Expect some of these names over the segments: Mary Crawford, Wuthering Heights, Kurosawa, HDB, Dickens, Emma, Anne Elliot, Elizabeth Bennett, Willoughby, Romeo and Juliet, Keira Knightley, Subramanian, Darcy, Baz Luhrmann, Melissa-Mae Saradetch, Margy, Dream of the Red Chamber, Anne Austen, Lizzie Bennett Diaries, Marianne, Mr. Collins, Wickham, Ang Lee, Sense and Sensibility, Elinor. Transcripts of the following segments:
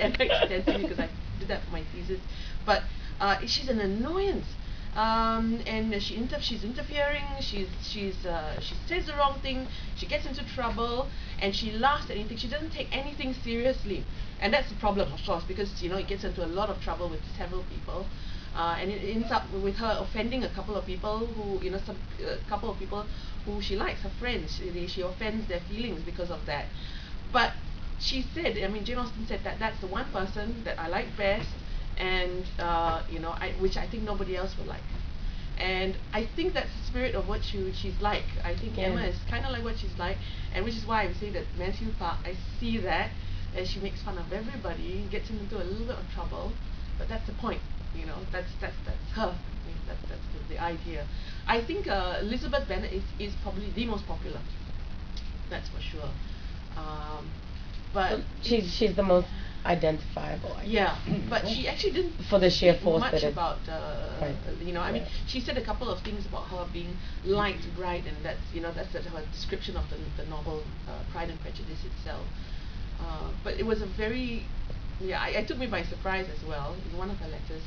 actually because I did that for my thesis. But she's an annoyance, and she's interfering. She says the wrong thing. She gets into trouble, and she laughs at anything. She doesn't take anything seriously, and that's the problem, of course, because it gets into a lot of trouble with several people, and it ends up with her offending a couple of people who she likes, her friends. She offends their feelings because of that. But she said, I mean, Jane Austen said that that's the one person that I like best, and which I think nobody else will like. And I think that's the spirit of what she's like. I think Emma is kind of like what she's like, and which is why I would say that Mansfield Park, I see that, as she makes fun of everybody, gets into a little bit of trouble, but that's the point. That's her. I mean, that's the idea. I think Elizabeth Bennett is probably the most popular. That's for sure. But she's the most identifiable, I guess. Yeah, but she actually didn't for the sheer force much that about right. I mean, she said a couple of things about her being light, bright, and that's her description of the novel Pride and Prejudice itself. But it was a very it took me by surprise as well in one of her letters.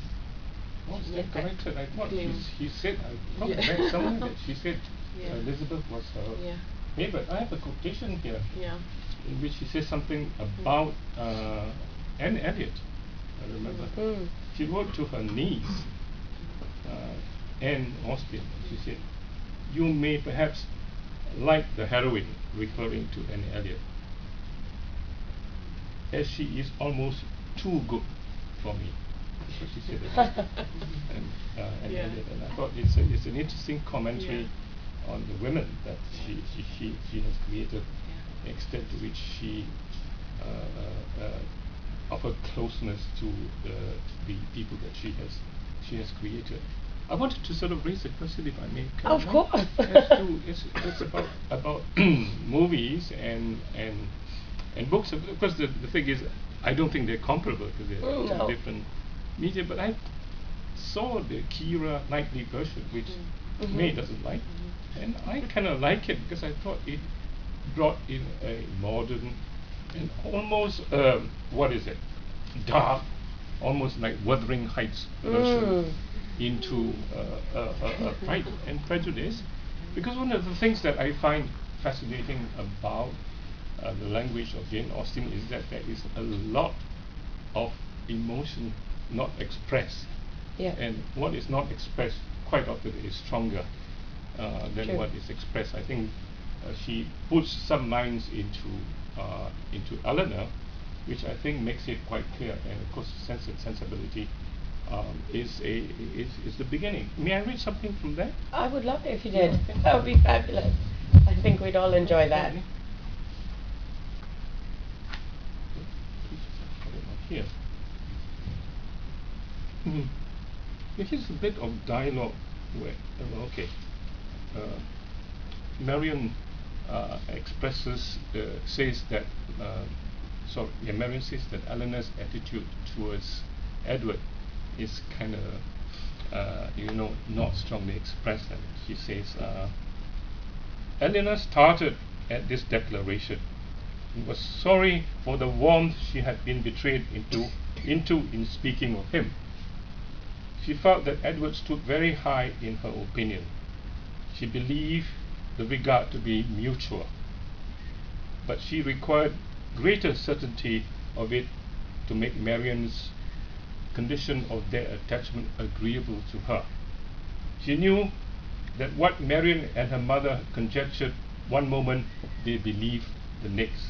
What was that corrected? I thought she said I read something that she said Elizabeth was her. Yeah. Hey, but I have a quotation here. Yeah. In which she says something about Anne Elliot, I remember. She wrote to her niece, Anne Austen. She said, "You may perhaps like the heroine," referring to Anne Elliot, "as she is almost too good for me." So she said that. Anne Elliot. And I thought it's an interesting commentary on the women that she has created. Extent to which she of her closeness to the people that she has created. I wanted to sort of raise a question, if I may. Of course. It's about movies and books. Of course, the thing is, I don't think they're comparable because they're two different media. But I saw the Keira Knightley version, which May doesn't like, and I kind of like it because I thought it brought in a modern and almost dark, almost like Wuthering Heights version into Pride and Prejudice, because one of the things that I find fascinating about the language of Jane Austen is that there is a lot of emotion not expressed, and what is not expressed quite often is stronger than what is expressed. I think she puts some lines into Elinor, which I think makes it quite clear. And of course, Sense and Sensibility is the beginning. May I read something from that? I would love it if you did. That would be fabulous. I think we'd all enjoy that. Here. Here's a bit of dialogue. Where Marianne Marianne says that Eleanor's attitude towards Edward is kind of, not strongly expressed. And she says, "Eleanor started at this declaration and was sorry for the warmth she had been betrayed into in speaking of him. She felt that Edward stood very high in her opinion. She believed the regard to be mutual, but she required greater certainty of it to make Marianne's condition of their attachment agreeable to her. She knew that what Marianne and her mother conjectured one moment, they believed the next.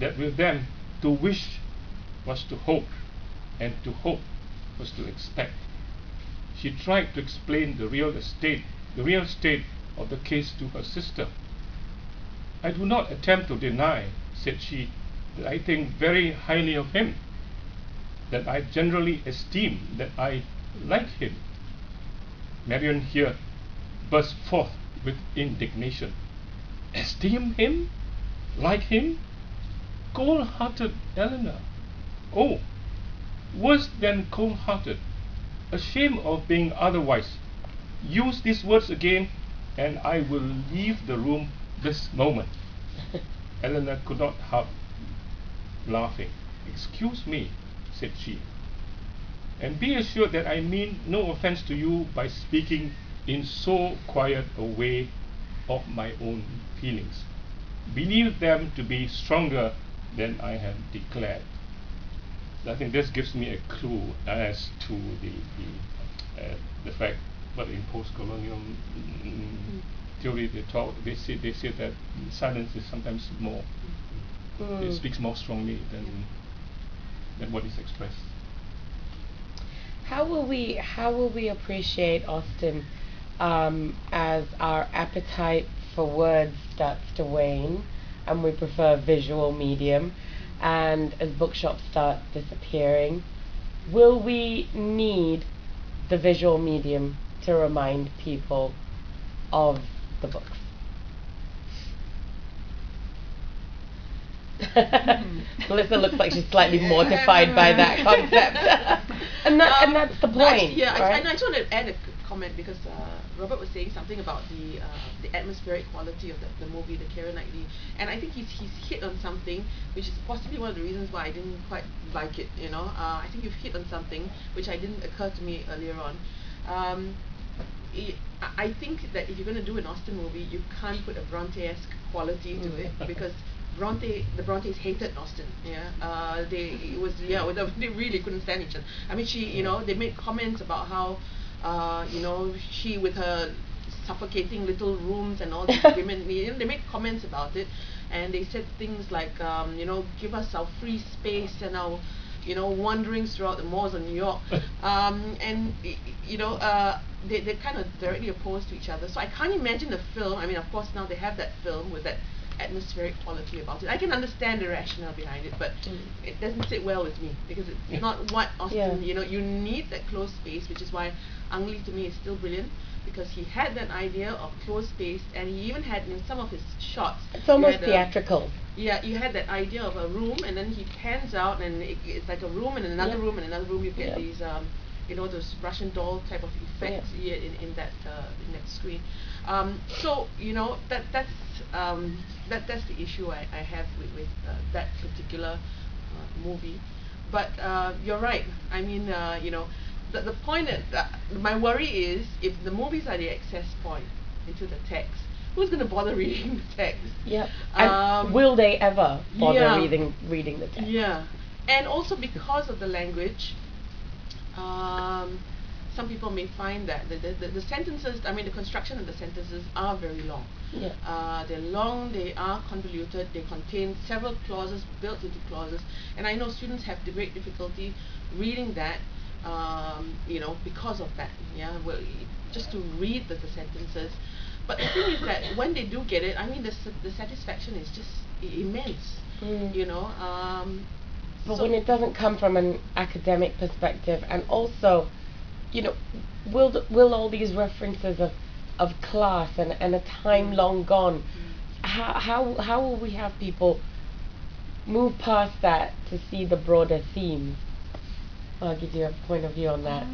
That with them, to wish was to hope, and to hope was to expect. She tried to explain the real state of the case to her sister. 'I do not attempt to deny,' said she, 'that I think very highly of him, that I generally esteem, that I like him.' Marianne here burst forth with indignation. 'Esteem him? Like him? Cold-hearted Elinor! Oh, worse than cold-hearted! Ashamed of being otherwise. Use these words again, and I will leave the room this moment.'" Elinor could not help laughing. "Excuse me," said she, "and be assured that I mean no offence to you by speaking in so quiet a way of my own feelings. Believe them to be stronger than I have declared." I think this gives me a clue as to the fact. But in post-colonial theory, they say that silence is sometimes more. It speaks more strongly than what is expressed. How will we appreciate Austen as our appetite for words starts to wane, and we prefer visual medium, and as bookshops start disappearing, will we need the visual medium to remind people of the books? Melissa looks like she's slightly mortified by that concept. And that's the point. Yeah, right? And I just want to add a comment because Robert was saying something about the atmospheric quality of the movie, the Keira Knightley, and I think he's hit on something which is possibly one of the reasons why I didn't quite like it. You know, I think you've hit on something which I didn't occur to me earlier on. I think that if you're going to do an Austen movie, you can't put a Bronte-esque quality to it because the Brontes hated Austen. Yeah, they really couldn't stand each other. I mean, they made comments about how, she with her suffocating little rooms and all these women. They made comments about it, and they said things like, give us our free space and our, wanderings throughout the moors of New York, they're kind of directly opposed to each other. So I can't imagine a film. I mean, of course, now they have that film with that atmospheric quality about it. I can understand the rationale behind it, but it doesn't sit well with me because it's not what Austen. Yeah. You need that closed space, which is why Ang Lee to me is still brilliant, because he had that idea of closed space, and he even had in some of his shots. It's almost theatrical. Yeah, you had that idea of a room, and then he pans out, and it's like a room and another room and another room. You get these, those Russian doll type of effects in that screen. So that's the issue I have with that particular movie. But you're right. I mean, the point is, my worry is if the movies are the access point into the text, who's going to bother reading the text? Yeah. And will they ever bother reading the text? Yeah. And also because of the language, some people may find that the sentences, I mean the construction of the sentences are very long. Yeah. They're long, they are convoluted, they contain several clauses built into clauses. And I know students have great difficulty reading that, because of that. Yeah. Well, just to read the sentences. But the thing is that when they do get it, I mean, the satisfaction is just immense, But so when it doesn't come from an academic perspective, and also, will all these references of class and a time long gone, how will we have people move past that to see the broader themes? I'll give you a point of view on that.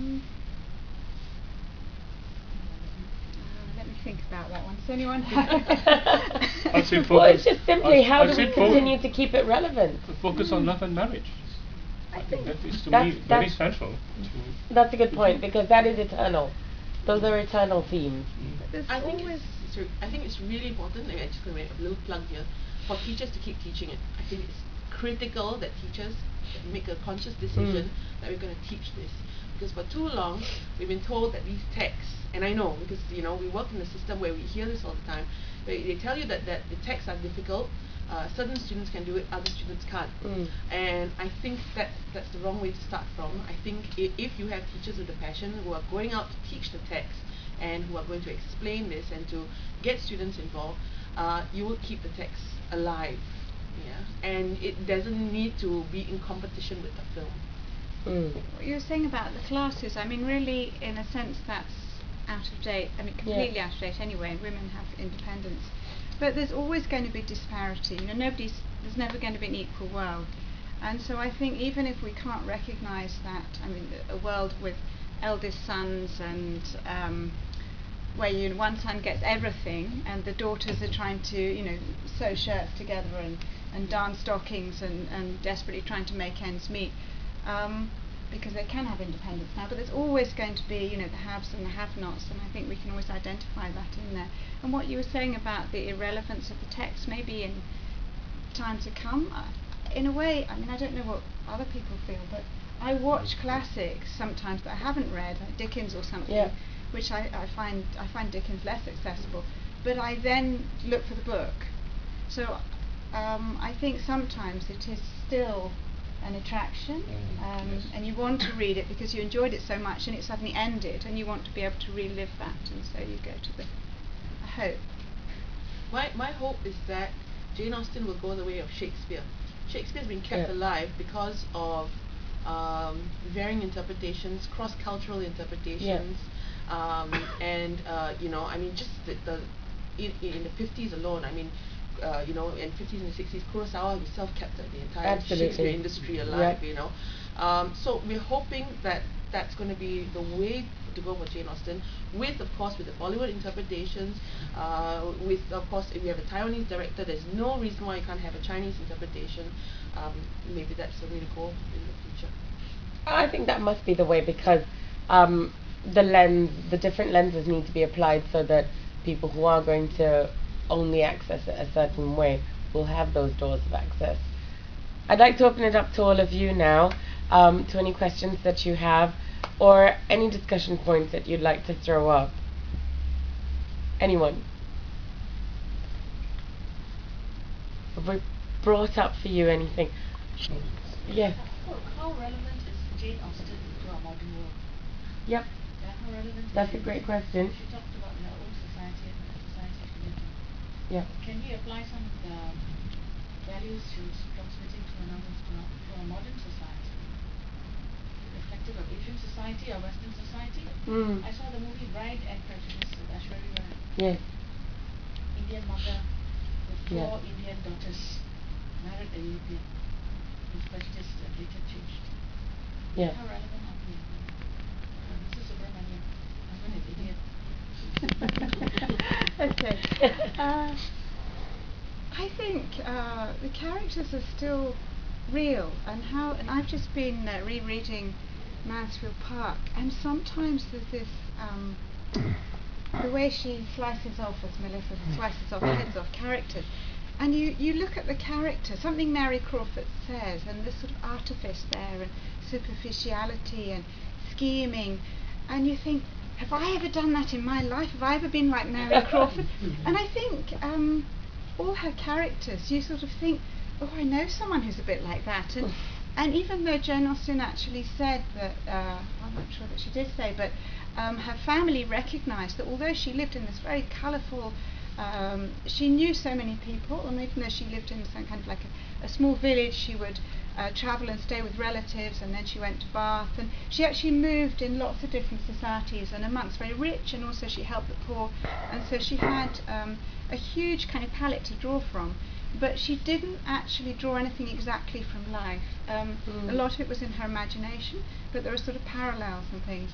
Think about that one. Does anyone have? Well, it's just simply how do we continue to keep it relevant? Focus on love and marriage. I think that is to me very central. That's a good point because that is eternal. Those are eternal themes. I think it's really important. I'm just going to make a little plug here for teachers to keep teaching it. I think it's critical that teachers make a conscious decision that we're going to teach this. Because for too long, we've been told that these texts, and I know because we work in a system where we hear this all the time, they tell you that the texts are difficult, certain students can do it, other students can't. And I think that's the wrong way to start from. I think if you have teachers with a passion who are going out to teach the text and who are going to explain this and to get students involved, you will keep the text alive. Yeah, and it doesn't need to be in competition with the film. What you were saying about the classes, I mean really in a sense that's out of date, I mean completely out of date anyway, and women have independence. But there's always going to be disparity, there's never going to be an equal world. And so I think even if we can't recognise that, I mean a world with eldest sons and where one son gets everything and the daughters are trying to, sew shirts together and and darn stockings and desperately trying to make ends meet, because they can have independence now, but there's always going to be, you know, the haves and the have-nots, and I think we can always identify that in there. And what you were saying about the irrelevance of the text, maybe in time to come, in a way, I mean, I don't know what other people feel, but I watch classics sometimes that I haven't read, like Dickens or something, yeah, which I find Dickens less accessible, but I then look for the book. So I think sometimes it is still an attraction, yes, and you want to read it because you enjoyed it so much, and it suddenly ended, and you want to be able to relive that, and so you go to the hope. My hope is that Jane Austen will go the way of Shakespeare. Shakespeare's been kept alive because of varying interpretations, cross-cultural interpretations, and you know, I mean, just in the 50s alone, I mean, you know, in the 50s and the 60s, Kurosawa himself kept the entire Shakespeare industry alive, you know. So we're hoping that that's going to be the way to go for Jane Austen, with, of course, with the Bollywood interpretations, with, of course, if you have a Taiwanese director, there's no reason why you can't have a Chinese interpretation. Maybe that's the way to go in the future. I think that must be the way, because the different lenses need to be applied so that people who are going to only access it a certain way will have those doors of access. I'd like to open it up to all of you now, to any questions that you have, or any discussion points that you'd like to throw up. Anyone? Have we brought up for you anything? Yes. How relevant is Jane Austen to our modern world? Yep. How relevant? That's a great question. She talked about her own society and the society she lived in. Yeah. Can we apply some of the values she was transmitting to another, to our modern society? Reflective of Asian society or Western society? I saw the movie Pride and Prejudice with Ashwari Rai. Yes. Indian mother with four Indian daughters, married a European, with prejudice that later changed. Yeah. How relevant are we? Mrs. Subramanian, I'm an Indian. Okay. I think the characters are still real, and I've just been rereading Mansfield Park, and sometimes there's this the way she slices off, as Melissa slices off heads off characters, and you look at the character, something Mary Crawford says, and this sort of artifice there and superficiality and scheming, and you think, have I ever done that in my life? Have I ever been like Mary Crawford? And I think all her characters, you sort of think, oh, I know someone who's a bit like that, and even though Jane Austen actually said that, I'm not sure that she did say, but her family recognised that although she lived in this very colourful, she knew so many people, and even though she lived in some kind of like a small village, she would travel and stay with relatives, and then she went to Bath, and she actually moved in lots of different societies and amongst very rich, and also she helped the poor, and so she had a huge kind of palette to draw from. But she didn't actually draw anything exactly from life. A lot of it was in her imagination, but there are sort of parallels and things.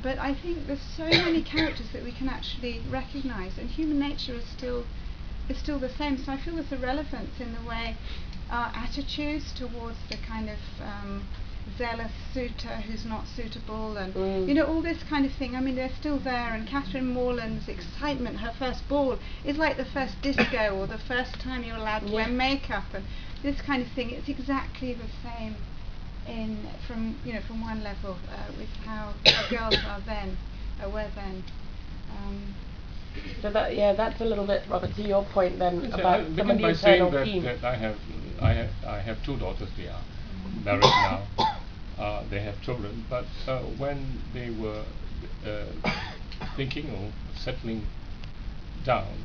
But I think there's so many characters that we can actually recognise, and human nature is still the same. So I feel there's a relevance in the way our attitudes towards the kind of zealous suitor who's not suitable, and you know, all this kind of thing. I mean, they're still there. And Catherine Morland's excitement, her first ball, is like the first disco or the first time you're allowed to wear makeup and this kind of thing. It's exactly the same from one level with how girls were then. So that's a little bit, Robert, to your point then, yes, about some of the internal themes. That I have two daughters. They are married now. They have children, but when they were thinking of settling down,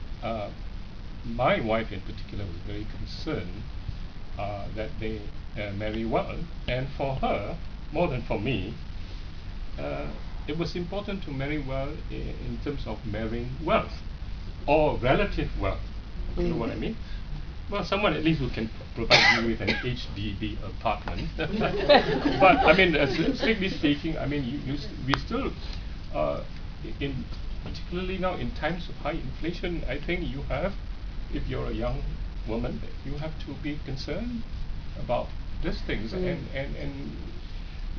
my wife in particular was very concerned that they marry well, and for her, more than for me, it was important to marry well in terms of marrying wealth or relative wealth. You know what I mean? Well, someone at least who can provide you with an HDB apartment. But I mean, strictly speaking, I mean, we still, particularly now in times of high inflation, I think you have, if you're a young woman, you have to be concerned about these things. And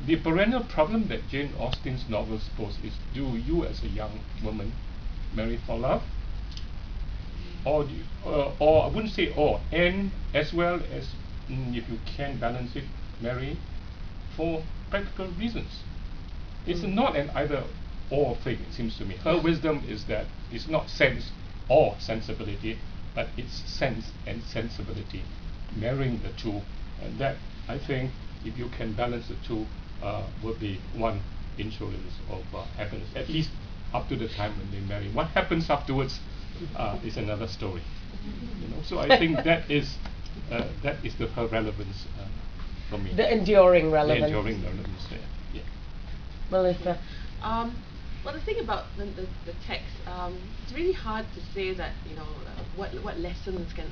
the perennial problem that Jane Austen's novels pose is, do you as a young woman marry for love? Or, do you, or I wouldn't say or, and as well as, if you can balance it, marry for practical reasons. It's not an either or thing, it seems to me. Her wisdom is that it's not sense or sensibility, but it's sense and sensibility, marrying the two. And that, I think, if you can balance the two, will be one insurance of happiness, at least up to the time when they marry. What happens afterwards is another story. You know? So I think that is the her relevance for me. The enduring relevance. The enduring relevance there. Yeah. Melissa. Well, the thing about the text, it's really hard to say that, you know, what lessons can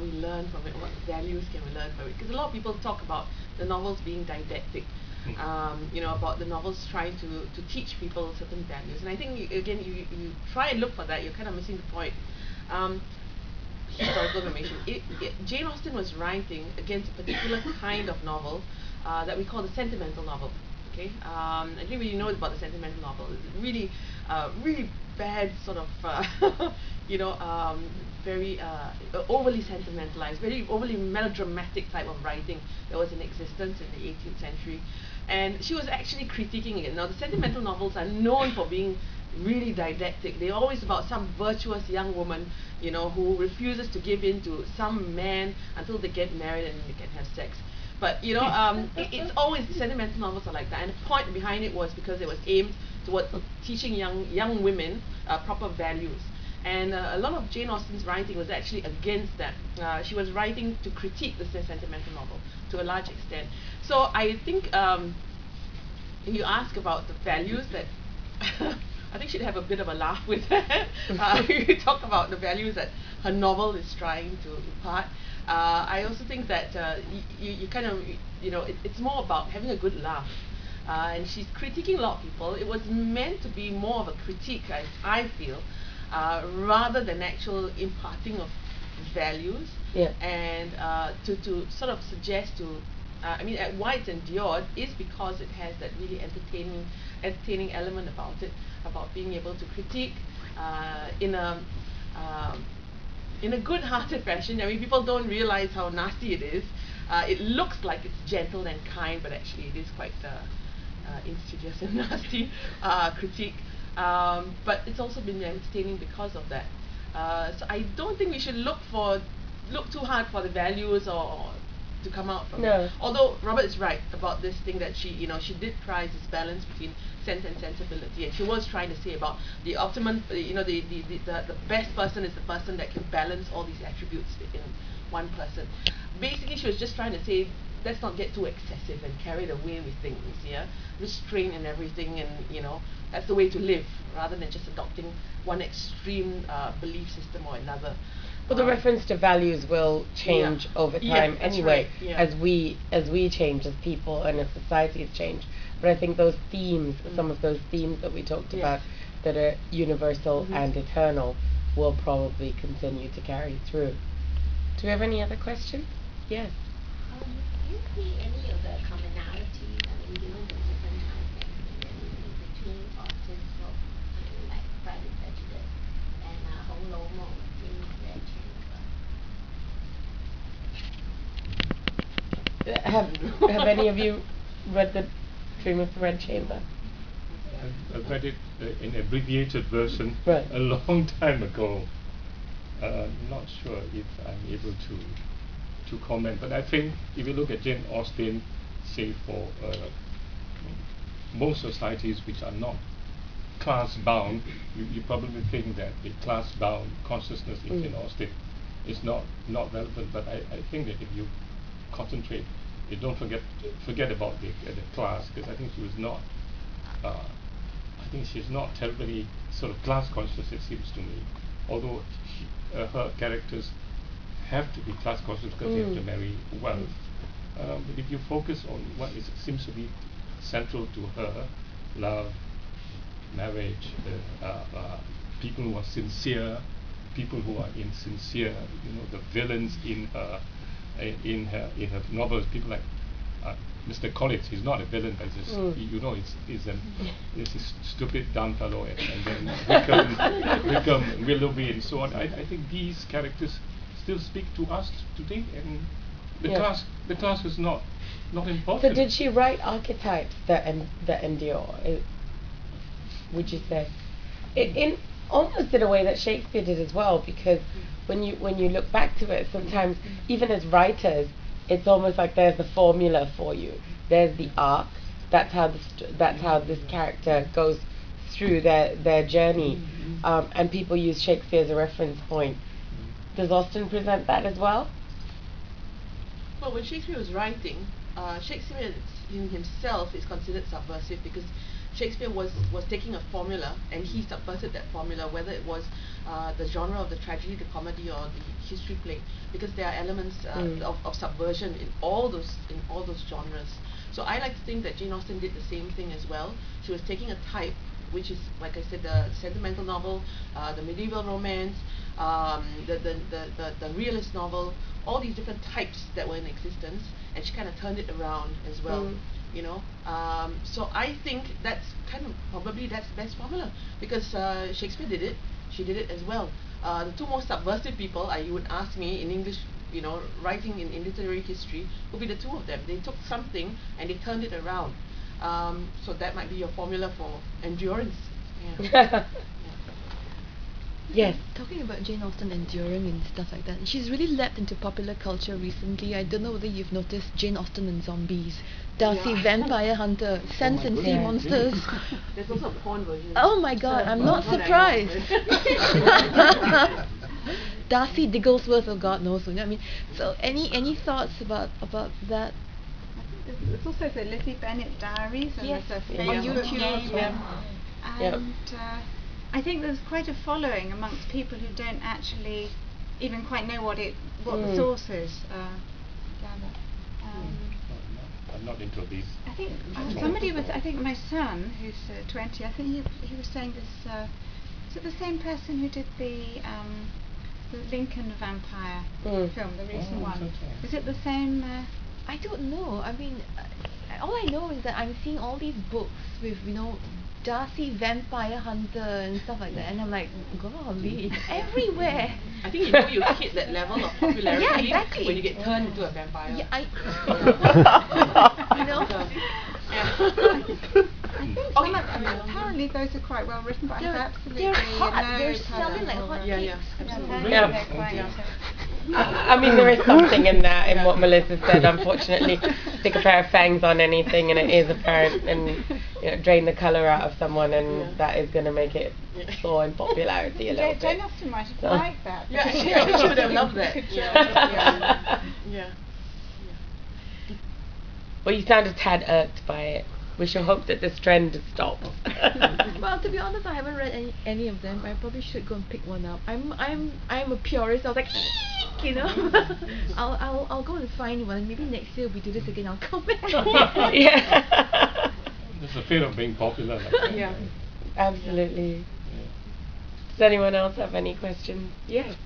we learn from it, what values can we learn from it? Because a lot of people talk about the novels being didactic, you know, about the novels trying to teach people certain values. And I think, you try and look for that, you're kind of missing the point. Historical information. Jane Austen was writing against a particular kind of novel that we call the sentimental novel. I think we know about the sentimental novel. It's really, really bad sort of, you know, very overly sentimentalized, very overly melodramatic type of writing that was in existence in the 18th century. And she was actually critiquing it. Now, the sentimental novels are known for being really didactic. They're always about some virtuous young woman, you know, who refuses to give in to some man until they get married and they can have sex. But, you know, it's always, sentimental novels are like that. And the point behind it was because it was aimed towards teaching young women proper values. And a lot of Jane Austen's writing was actually against that. She was writing to critique the sentimental novel to a large extent. So I think you ask about the values that... I think she'd have a bit of a laugh with that. You talk about the values that her novel is trying to impart. I also think that you kind of, you know, it's more about having a good laugh. And she's critiquing a lot of people. It was meant to be more of a critique, I feel, rather than actual imparting of values. Yeah. And to sort of suggest to, I mean, why it's endured is because it has that really entertaining element about it, about being able to critique in a good-hearted fashion. I mean, people don't realize how nasty it is. It looks like it's gentle and kind, but actually it is quite insidious and nasty critique. But it's also been entertaining because of that. So I don't think we should look too hard for the values or to come out from it. Although Robert is right about this thing that she, you know, she did prize this balance between sense and sensibility, and she was trying to say about the optimum, you know, the best person is the person that can balance all these attributes in one person. Basically, she was just trying to say, let's not get too excessive and carried away with things, yeah? Restraint and everything, and, you know, that's the way to live, rather than just adopting one extreme belief system or another. Well, the reference to values will change over time anyway, as we change, as people and as societies change. But I think those themes, some of those themes that we talked about, that are universal and eternal, will probably continue to carry through. Do we have any other questions? Yes. Do you see any of the commonalities, I mean, given the different contexts between Austen's book, like Pride and Prejudice, and Hong Lo Mo? Have any of you read the Dream of the Red Chamber? I've read it in abbreviated version a long time ago. Not sure if I'm able to comment, but I think if you look at Jane Austen, say for most societies which are not class bound, you probably think that the class bound consciousness in Jane Austen is not relevant. But I think that if you concentrate, you don't forget about the class, because I think she was not. I think she's not terribly sort of class conscious, it seems to me. Although her characters have to be class conscious because they have to marry wealth. But if you focus on what is seems to be central to her, love, marriage, people who are sincere, people who are insincere, you know, the villains in her novels, people like Mr. Collins. He's not a villain, but it's just, you know, it's a stupid dumb fellow, and then Wickham, Willoughby, and so on. I think these characters still speak to us today, and the class is not important. So did she write archetypes that endure? Would you say it in almost in a way that Shakespeare did as well? Because when you look back to it, sometimes even as writers, it's almost like there's the formula for you. There's the arc. That's how this character goes through their journey, and people use Shakespeare as a reference point. Does Austen present that as well? Well, when Shakespeare was writing, Shakespeare in himself is considered subversive because Shakespeare was taking a formula and he subverted that formula, whether it was the genre of the tragedy, the comedy, or the history play, because there are elements of subversion in all those genres. So I like to think that Jane Austen did the same thing as well. She was taking a type, which is, like I said, the sentimental novel, the medieval romance, the realist novel, all these different types that were in existence, and she kind of turned it around as well. You know, so I think that's kind of probably that's the best formula, because Shakespeare did it, she did it as well. The two most subversive people, you would ask me, in English, you know, writing in literary history, would be the two of them. They took something and they turned it around. So that might be your formula for endurance. Yeah. Yes. Talking about Jane Austen enduring and stuff like that, she's really leapt into popular culture recently. I don't know whether you've noticed Jane Austen and zombies, Darcy Vampire Hunter, Sense and Sea Monsters. There's also a porn version. Oh my god, I'm not surprised. Darcy Digglesworth, oh god knows. You know what I mean? So any thoughts about that? I think it's also the Lizzie Bennett Diaries, and there's a Facebook on YouTube. And I think there's quite a following amongst people who don't actually even quite know what the source is. I'm not into these. I think somebody was, I think my son, who's 20, I think he was saying this, is it the same person who did the Lincoln vampire film, the recent one? Okay. Is it the same? I don't know. I mean, all I know is that I'm seeing all these books with, you know, Darcy Vampire Hunter and stuff like that, and I'm like, golly, it's everywhere. I think you know you hit that level of popularity when you get turned into a vampire. Yeah, you know. Apparently those are quite well written, but I've absolutely they're selling like hotcakes. I mean, there is something in that, in what Melissa said. Unfortunately, stick a pair of fangs on anything and it is apparent, and you know, drain the colour out of someone, and that is going to make it soar in popularity a little bit. Jane Austen might have liked that. Yeah, she would have loved that. Well, you sound a tad irked by it. We shall hope that this trend stops. Well, to be honest, I haven't read any of them. I probably should go and pick one up. I'm a purist. I was like, you know, I'll go and find one. Maybe next year we do this again. I'll come back. Yeah. There's a fear of being popular. Like that. Yeah, absolutely. Yeah. Does anyone else have any questions? Yes.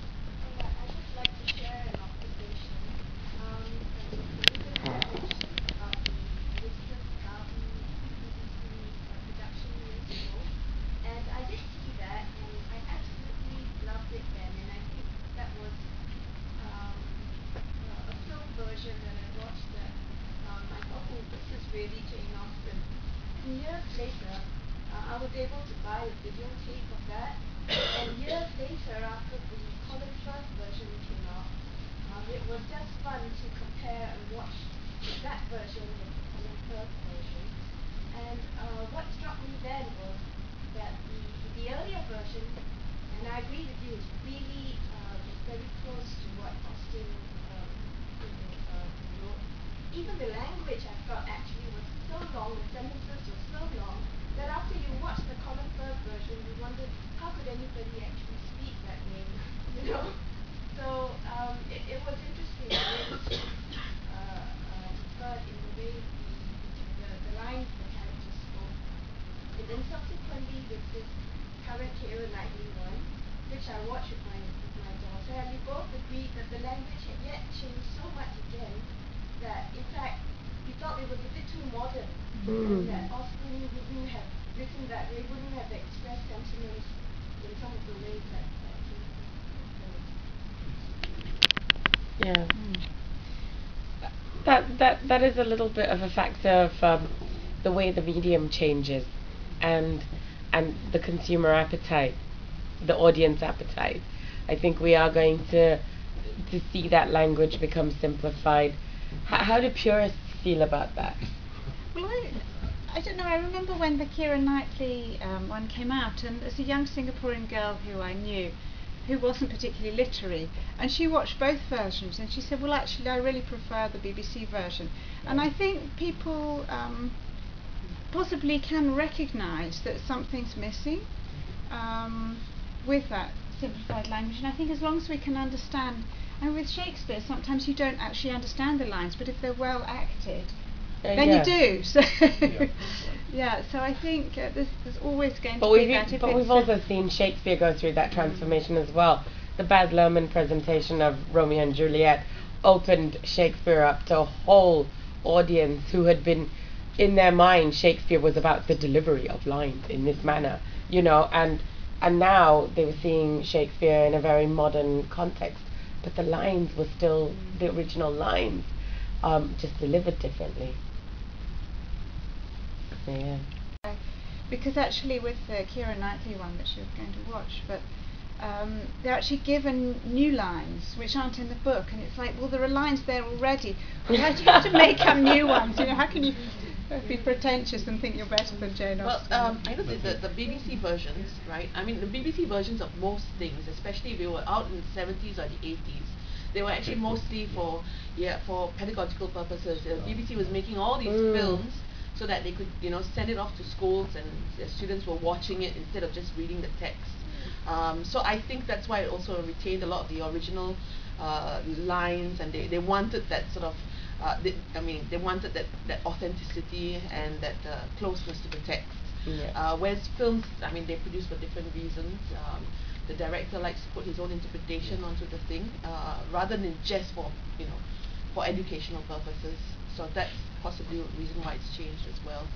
Then subsequently with this current Keira Knightley one, which I watched with my where we both agreed that the language had yet changed so much again that, in fact, we thought it was a bit too modern, that Austen wouldn't have written that, they wouldn't have expressed sentiments in some of the ways that That is a little bit of a factor of the way the medium changes, and the consumer appetite, the audience appetite. I think we are going to see that language become simplified. How do purists feel about that? Well, I don't know. I remember when the Keira Knightley one came out, and as a young Singaporean girl who I knew, who wasn't particularly literary, and she watched both versions, and she said, well, actually I really prefer the BBC version. And I think people possibly can recognise that something's missing with that simplified language, and I think as long as we can understand, and with Shakespeare sometimes you don't actually understand the lines, but if they're well acted, then yeah. You do. So yeah, so I think there's always going to be that. But we've also seen Shakespeare go through that transformation as well. The Baz Luhrmann presentation of Romeo and Juliet opened Shakespeare up to a whole audience who had been, in their mind, Shakespeare was about the delivery of lines in this manner, you know, and now they were seeing Shakespeare in a very modern context, but the lines were still the original lines, just delivered differently. Yeah. Because actually with the Keira Knightley one that she was going to watch, but they're actually given new lines which aren't in the book, and it's like, well, there are lines there already. Why do you have to make up new ones? You know, how can you be pretentious and think you're better than Jane Austen? Well, I know that the BBC versions, right? I mean, the BBC versions of most things, especially if they were out in the 70s or the 80s, they were actually mostly for pedagogical purposes. The BBC was making all these films so that they could, you know, send it off to schools and the students were watching it instead of just reading the text. So I think that's why it also retained a lot of the original lines, and they wanted that sort of, they wanted that authenticity and that closeness to the text. Yeah. Whereas films, I mean, they produce for different reasons. The director likes to put his own interpretation onto the thing, rather than just for, you know, for educational purposes. So that's possibly a reason why it's changed as well.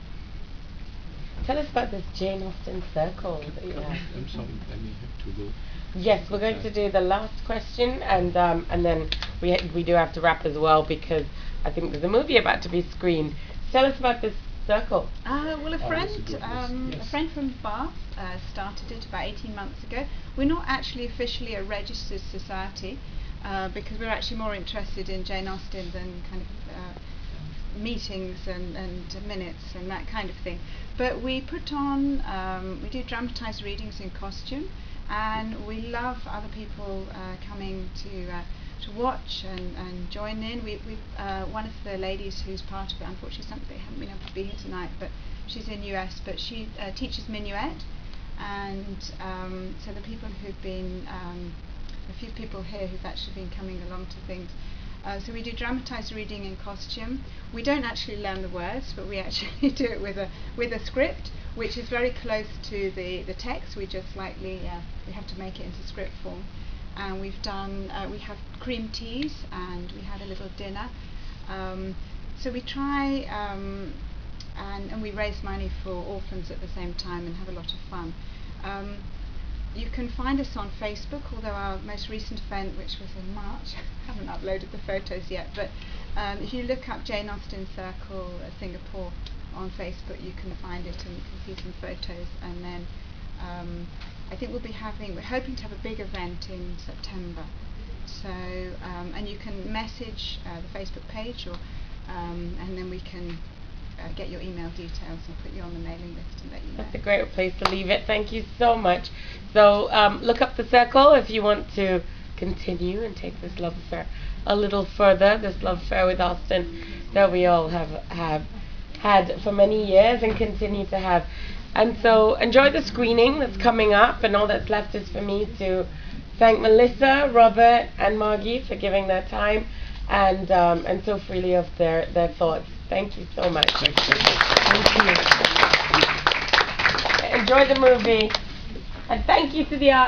Tell us about this Jane Austen circle. I'm sorry, I may have to go. Yes, we're going to do the last question, and then we do have to wrap as well, because I think there's a movie about to be screened. Tell us about this circle. Well, a friend from Bath started it about 18 months ago. We're not actually officially a registered society, because we're actually more interested in Jane Austen than kind of meetings and minutes and that kind of thing. But we put on, we do dramatised readings in costume, and we love other people coming to watch and join in. We one of the ladies who's part of it, unfortunately something haven't been able to be here tonight, but she's in US, but she teaches minuet, and so the people who've been, a few people here who've actually been coming along to things. So we do dramatised reading in costume. We don't actually learn the words, but we actually do it with a script, which is very close to the text. We just slightly, we have to make it into script form. And we've done, we have cream teas, and we had a little dinner. So we try, and we raise money for orphans at the same time and have a lot of fun. You can find us on Facebook, although our most recent event, which was in March, I haven't uploaded the photos yet, but if you look up Jane Austen Circle Singapore on Facebook, you can find it and you can see some photos. And then I think we're hoping to have a big event in September. So, and you can message the Facebook page, or and then we can get your email details and put you on the mailing list and let you know. That's a great place to leave it. Thank you so much. So look up the circle if you want to continue and take this love affair a little further, this love affair with Austen that we all have had for many years and continue to have. And so enjoy the screening that's coming up, and all that's left is for me to thank Melissa, Robert and Margie for giving their time and so freely of their thoughts. Thank you so much. Thank you. Enjoy the movie, and thank you to the art.